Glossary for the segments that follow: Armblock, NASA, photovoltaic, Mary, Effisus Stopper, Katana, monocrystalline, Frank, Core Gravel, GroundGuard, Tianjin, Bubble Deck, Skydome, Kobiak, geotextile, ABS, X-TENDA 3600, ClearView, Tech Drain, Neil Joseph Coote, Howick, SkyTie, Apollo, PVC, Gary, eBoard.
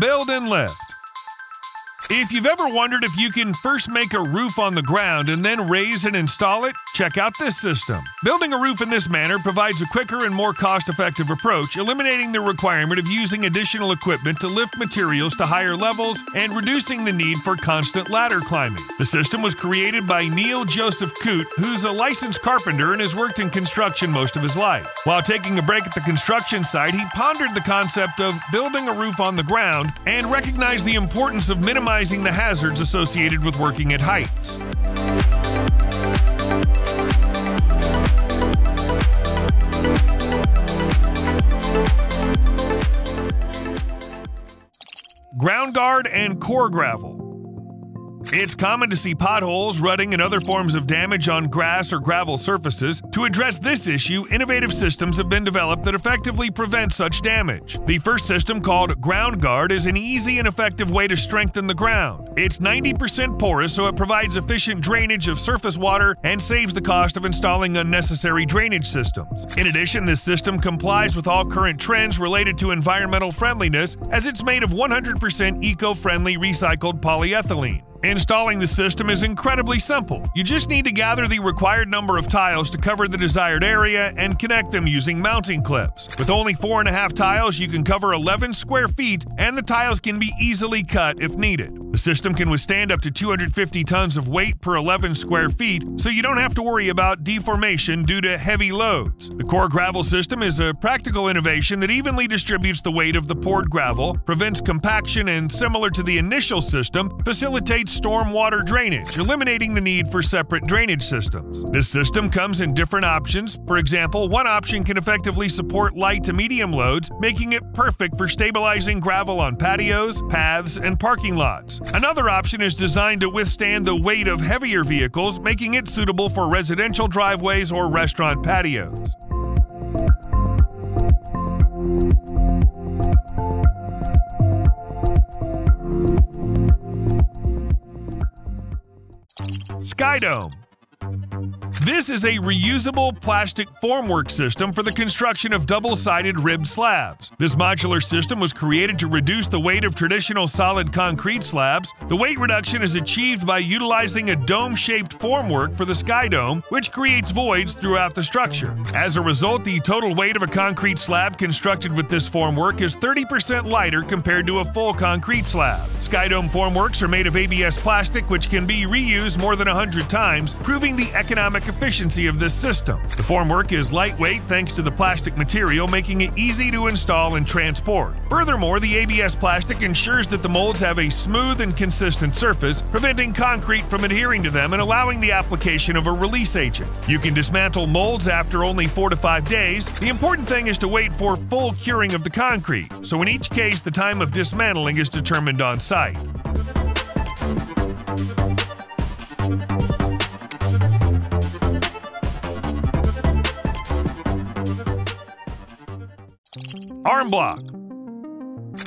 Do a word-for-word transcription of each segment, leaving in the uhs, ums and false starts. Build and lift. If you've ever wondered if you can first make a roof on the ground and then raise and install it, check out this system. Building a roof in this manner provides a quicker and more cost-effective approach, eliminating the requirement of using additional equipment to lift materials to higher levels and reducing the need for constant ladder climbing. The system was created by Neil Joseph Coote, who's a licensed carpenter and has worked in construction most of his life. While taking a break at the construction site, he pondered the concept of building a roof on the ground and recognized the importance of minimizing the hazards associated with working at heights. GroundGuard and Core Gravel. It's common to see potholes, rutting, and other forms of damage on grass or gravel surfaces. To address this issue, innovative systems have been developed that effectively prevent such damage. The first system, called GroundGuard, is an easy and effective way to strengthen the ground. It's ninety percent porous, so it provides efficient drainage of surface water and saves the cost of installing unnecessary drainage systems. In addition, this system complies with all current trends related to environmental friendliness, as it's made of one hundred percent eco-friendly recycled polyethylene. Installing the system is incredibly simple. You just need to gather the required number of tiles to cover the desired area and connect them using mounting clips. With only four and a half tiles, you can cover eleven square feet, and the tiles can be easily cut if needed. The system can withstand up to two hundred fifty tons of weight per eleven square feet, so you don't have to worry about deformation due to heavy loads. The Core Gravel system is a practical innovation that evenly distributes the weight of the poured gravel, prevents compaction, and, similar to the initial system, facilitates stormwater drainage, eliminating the need for separate drainage systems. This system comes in different options. For example, one option can effectively support light to medium loads, making it perfect for stabilizing gravel on patios, paths, and parking lots. Another option is designed to withstand the weight of heavier vehicles, making it suitable for residential driveways or restaurant patios. Skydome. This is a reusable plastic formwork system for the construction of double-sided ribbed slabs. This modular system was created to reduce the weight of traditional solid concrete slabs. The weight reduction is achieved by utilizing a dome-shaped formwork for the Skydome, which creates voids throughout the structure. As a result, the total weight of a concrete slab constructed with this formwork is thirty percent lighter compared to a full concrete slab. Skydome formworks are made of A B S plastic, which can be reused more than one hundred times, proving the economic efficiency of this system. The formwork is lightweight thanks to the plastic material, making it easy to install and transport. Furthermore, the A B S plastic ensures that the molds have a smooth and consistent surface, preventing concrete from adhering to them and allowing the application of a release agent. You can dismantle molds after only four to five days. The important thing is to wait for full curing of the concrete, so in each case the time of dismantling is determined on site. Armblock.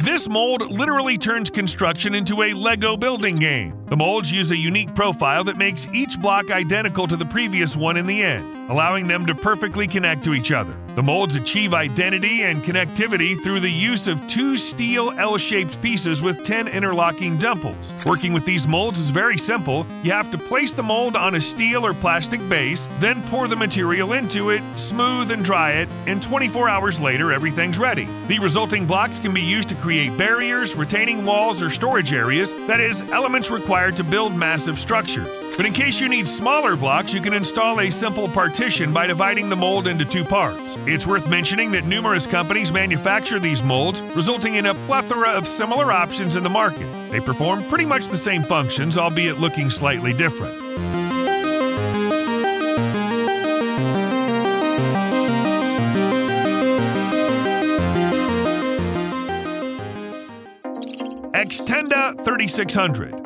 This mold literally turns construction into a Lego building game. The molds use a unique profile that makes each block identical to the previous one in the end, allowing them to perfectly connect to each other. The molds achieve identity and connectivity through the use of two steel L-shaped pieces with ten interlocking dimples. Working with these molds is very simple. You have to place the mold on a steel or plastic base, then pour the material into it, smooth and dry it, and twenty-four hours later everything's ready. The resulting blocks can be used to create barriers, retaining walls, or storage areas, that is, elements required to build massive structures. But in case you need smaller blocks, you can install a simple partition by dividing the mold into two parts. It's worth mentioning that numerous companies manufacture these molds, resulting in a plethora of similar options in the market. They perform pretty much the same functions, albeit looking slightly different. X-TENDA thirty-six hundred.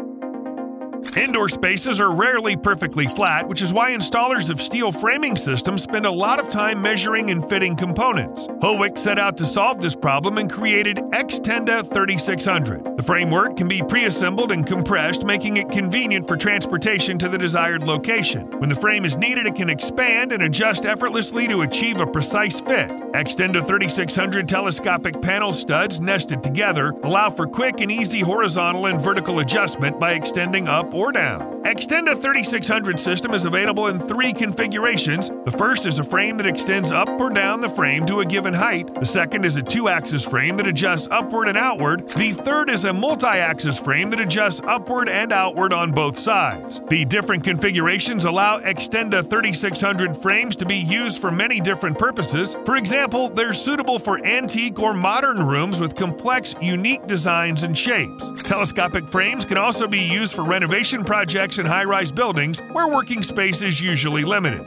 Indoor spaces are rarely perfectly flat, which is why installers of steel framing systems spend a lot of time measuring and fitting components. Howick set out to solve this problem and created X-TENDA thirty-six hundred. The framework can be pre-assembled and compressed, making it convenient for transportation to the desired location. When the frame is needed, it can expand and adjust effortlessly to achieve a precise fit. X-TENDA thirty-six hundred telescopic panel studs nested together allow for quick and easy horizontal and vertical adjustment by extending up or down. X-TENDA thirty-six hundred system is available in three configurations. The first is a frame that extends up or down the frame to a given height. The second is a two-axis frame that adjusts upward and outward. The third is a multi-axis frame that adjusts upward and outward on both sides. The different configurations allow X-TENDA thirty-six hundred frames to be used for many different purposes. For example, they're suitable for antique or modern rooms with complex, unique designs and shapes. Telescopic frames can also be used for renovation projects in high-rise buildings where working space is usually limited.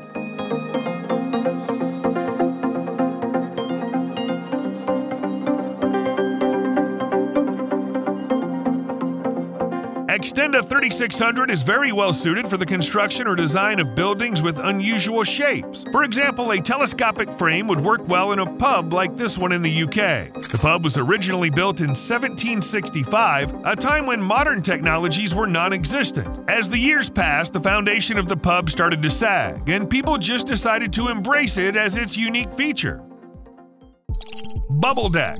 X-TENDA thirty-six hundred is very well suited for the construction or design of buildings with unusual shapes. For example, a telescopic frame would work well in a pub like this one in the U K. The pub was originally built in seventeen sixty-five, a time when modern technologies were non-existent. As the years passed, the foundation of the pub started to sag, and people just decided to embrace it as its unique feature. Bubble Deck.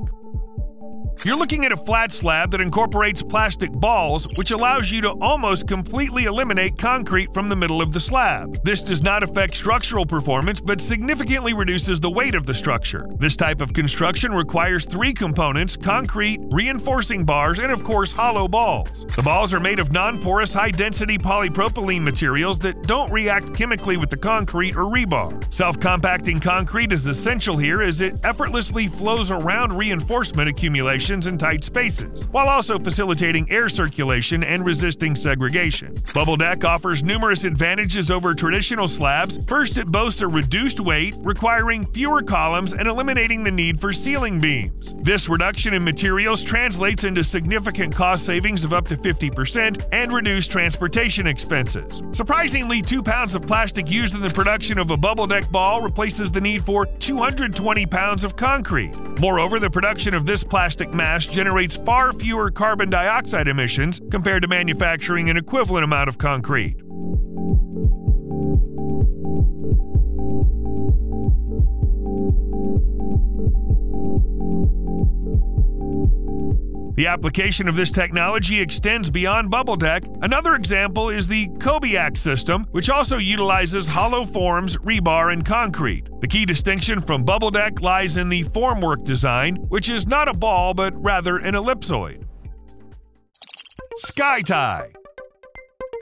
You're looking at a flat slab that incorporates plastic balls, which allows you to almost completely eliminate concrete from the middle of the slab. This does not affect structural performance, but significantly reduces the weight of the structure. This type of construction requires three components: concrete, reinforcing bars, and of course hollow balls. The balls are made of non-porous, high-density polypropylene materials that don't react chemically with the concrete or rebar. Self-compacting concrete is essential here as it effortlessly flows around reinforcement accumulation in tight spaces, while also facilitating air circulation and resisting segregation. Bubble Deck offers numerous advantages over traditional slabs. First, it boasts a reduced weight, requiring fewer columns and eliminating the need for ceiling beams. This reduction in materials translates into significant cost savings of up to fifty percent and reduced transportation expenses. Surprisingly, two pounds of plastic used in the production of a Bubble Deck ball replaces the need for two hundred twenty pounds of concrete. Moreover, the production of this plastic mass generates far fewer carbon dioxide emissions compared to manufacturing an equivalent amount of concrete. The application of this technology extends beyond Bubble Deck. Another example is the Kobiak system, which also utilizes hollow forms, rebar, and concrete. The key distinction from Bubble Deck lies in the formwork design, which is not a ball but rather an ellipsoid. SkyTie.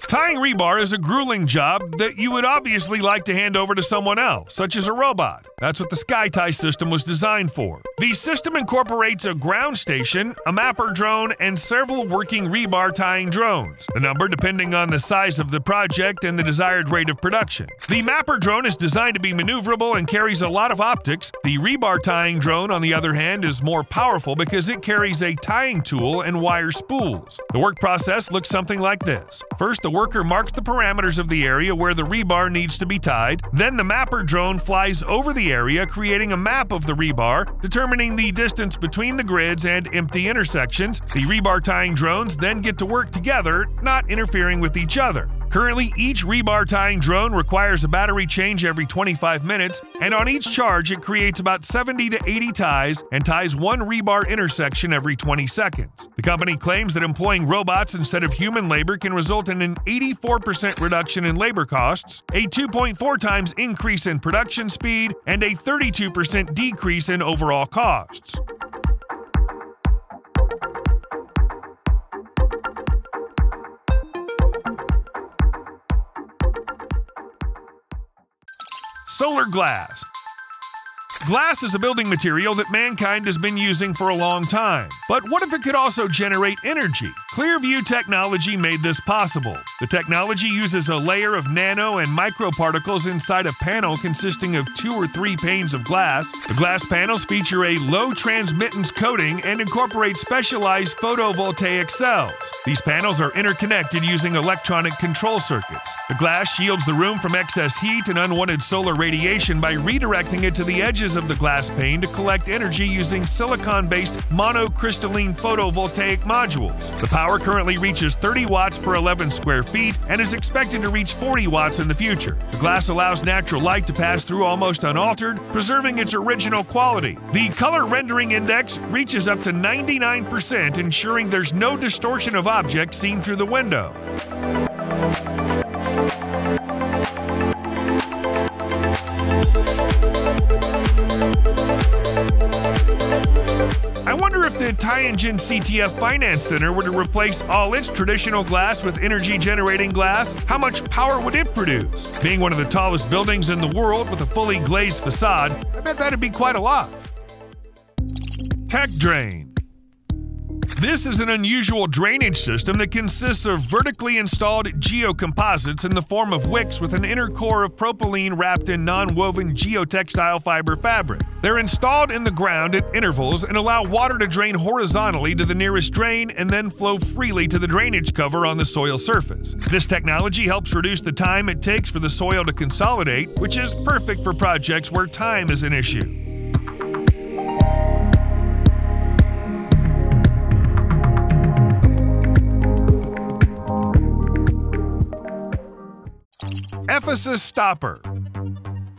Tying rebar is a grueling job that you would obviously like to hand over to someone else, such as a robot. That's what the SkyTie system was designed for. The system incorporates a ground station, a mapper drone, and several working rebar tying drones, the number depending on the size of the project and the desired rate of production. The mapper drone is designed to be maneuverable and carries a lot of optics. The rebar tying drone, on the other hand, is more powerful because it carries a tying tool and wire spools. The work process looks something like this. First, the The worker marks the parameters of the area where the rebar needs to be tied. Then the mapper drone flies over the area, creating a map of the rebar, determining the distance between the grids and empty intersections. The rebar tying drones then get to work together, not interfering with each other. Currently, each rebar tying drone requires a battery change every twenty-five minutes, and on each charge it creates about seventy to eighty ties and ties one rebar intersection every twenty seconds. The company claims that employing robots instead of human labor can result in an eighty-four percent reduction in labor costs, a two point four times increase in production speed, and a thirty-two percent decrease in overall costs. Solar glass. Glass is a building material that mankind has been using for a long time. But what if it could also generate energy? ClearView technology made this possible. The technology uses a layer of nano and microparticles inside a panel consisting of two or three panes of glass. The glass panels feature a low transmittance coating and incorporate specialized photovoltaic cells. These panels are interconnected using electronic control circuits. The glass shields the room from excess heat and unwanted solar radiation by redirecting it to the edges of the glass pane to collect energy using silicon-based monocrystalline photovoltaic modules. The power currently reaches thirty watts per eleven square feet and is expected to reach forty watts in the future. The glass allows natural light to pass through almost unaltered, preserving its original quality. The color rendering index reaches up to ninety-nine percent, ensuring there's no distortion of objects seen through the window. If the Tianjin C T F Finance Center were to replace all its traditional glass with energy-generating glass, how much power would it produce? Being one of the tallest buildings in the world with a fully glazed facade, I bet that'd be quite a lot. Tech Drain. This is an unusual drainage system that consists of vertically installed geocomposites in the form of wicks with an inner core of propylene wrapped in non-woven geotextile fiber fabric. They're installed in the ground at intervals and allow water to drain horizontally to the nearest drain and then flow freely to the drainage cover on the soil surface. This technology helps reduce the time it takes for the soil to consolidate, which is perfect for projects where time is an issue. Effisus Stopper.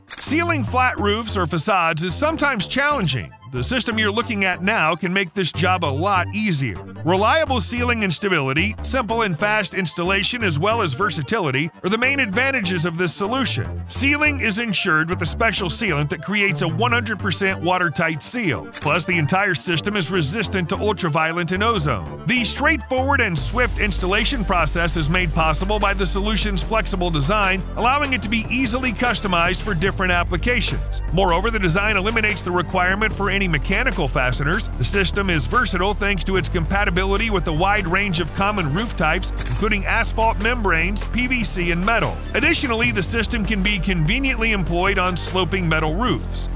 Sealing flat roofs or facades is sometimes challenging. The system you're looking at now can make this job a lot easier. Reliable sealing and stability, simple and fast installation as well as versatility are the main advantages of this solution. Sealing is ensured with a special sealant that creates a one hundred percent watertight seal. Plus, the entire system is resistant to ultraviolet and ozone. The straightforward and swift installation process is made possible by the solution's flexible design, allowing it to be easily customized for different applications. Moreover, the design eliminates the requirement for any mechanical fasteners. The system is versatile thanks to its compatibility with a wide range of common roof types, including asphalt membranes, P V C, and metal. Additionally, the system can be conveniently employed on sloping metal roofs.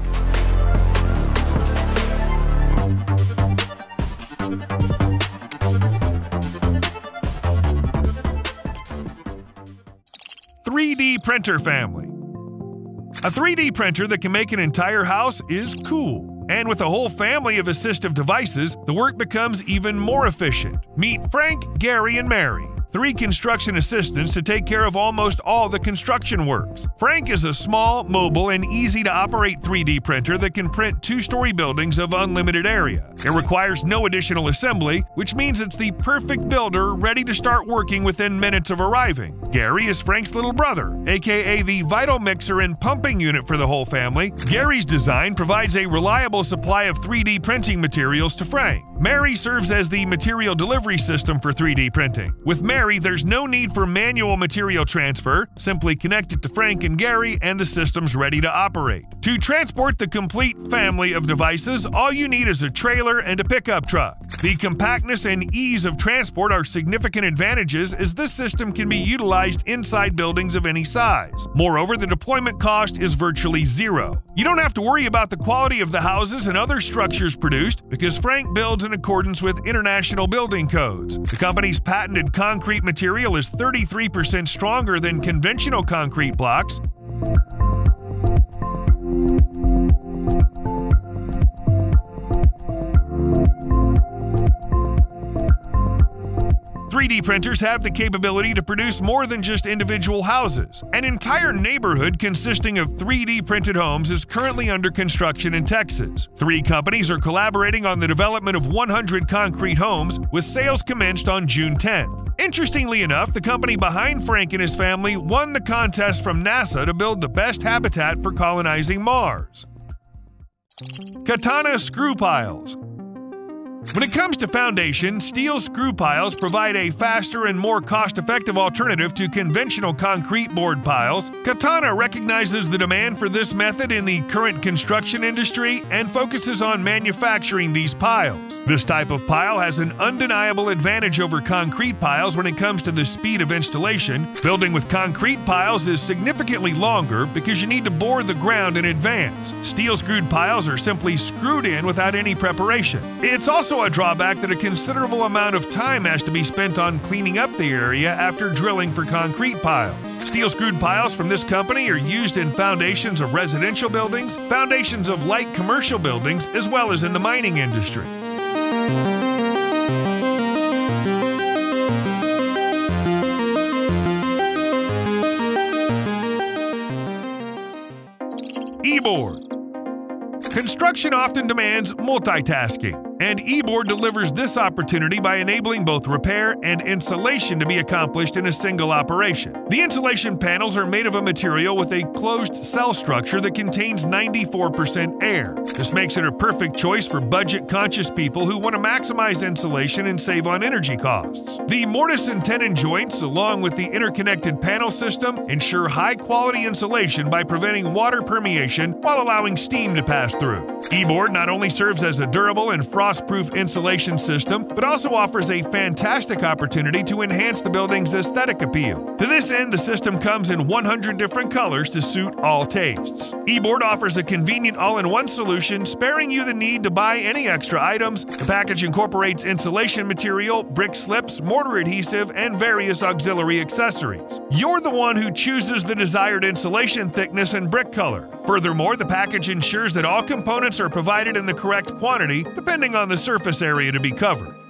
three D printer family. A three D printer that can make an entire house is cool. And with a whole family of assistive devices, the work becomes even more efficient. Meet Frank, Gary, and Mary, three construction assistants to take care of almost all the construction works. Frank is a small, mobile, and easy-to-operate three D printer that can print two-story buildings of unlimited area. It requires no additional assembly, which means it's the perfect builder ready to start working within minutes of arriving. Gary is Frank's little brother, aka the vital mixer and pumping unit for the whole family. Gary's design provides a reliable supply of three D printing materials to Frank. Mary serves as the material delivery system for three D printing. With Mary, there's no need for manual material transfer. Simply connect it to Frank and Gary and the system's ready to operate. To transport the complete family of devices, all you need is a trailer and a pickup truck. The compactness and ease of transport are significant advantages as this system can be utilized inside buildings of any size. Moreover, the deployment cost is virtually zero. You don't have to worry about the quality of the houses and other structures produced because Frank builds in accordance with international building codes. The company's patented concrete material is thirty-three percent stronger than conventional concrete blocks. three D printers have the capability to produce more than just individual houses. An entire neighborhood consisting of three D printed homes is currently under construction in Texas. Three companies are collaborating on the development of one hundred concrete homes, with sales commenced on June tenth. Interestingly enough, the company behind Frank and his family won the contest from NASA to build the best habitat for colonizing Mars. Katana screw piles. When it comes to foundation, steel screw piles provide a faster and more cost-effective alternative to conventional concrete board piles. Katana recognizes the demand for this method in the current construction industry and focuses on manufacturing these piles. This type of pile has an undeniable advantage over concrete piles when it comes to the speed of installation. Building with concrete piles is significantly longer because you need to bore the ground in advance. Steel screwed piles are simply screwed in without any preparation. It's also a drawback that a considerable amount of time has to be spent on cleaning up the area after drilling for concrete piles. Steel screwed piles from this company are used in foundations of residential buildings, foundations of light commercial buildings, as well as in the mining industry. eBoard. Construction often demands multitasking, and eBoard delivers this opportunity by enabling both repair and installation to be accomplished in a single operation. The insulation panels are made of a material with a closed cell structure that contains ninety-four percent air. This makes it a perfect choice for budget-conscious people who want to maximize insulation and save on energy costs. The mortise and tenon joints, along with the interconnected panel system, ensure high-quality insulation by preventing water permeation while allowing steam to pass through. eBoard not only serves as a durable and frost-proof insulation system, but also offers a fantastic opportunity to enhance the building's aesthetic appeal. To this end, the system comes in one hundred different colors to suit all tastes. eBoard offers a convenient all-in-one solution, sparing you the need to buy any extra items. The package incorporates insulation material, brick slips, mortar adhesive, and various auxiliary accessories. You're the one who chooses the desired insulation thickness and brick color. Furthermore, the package ensures that all components are provided in the correct quantity, depending on the surface area to be covered.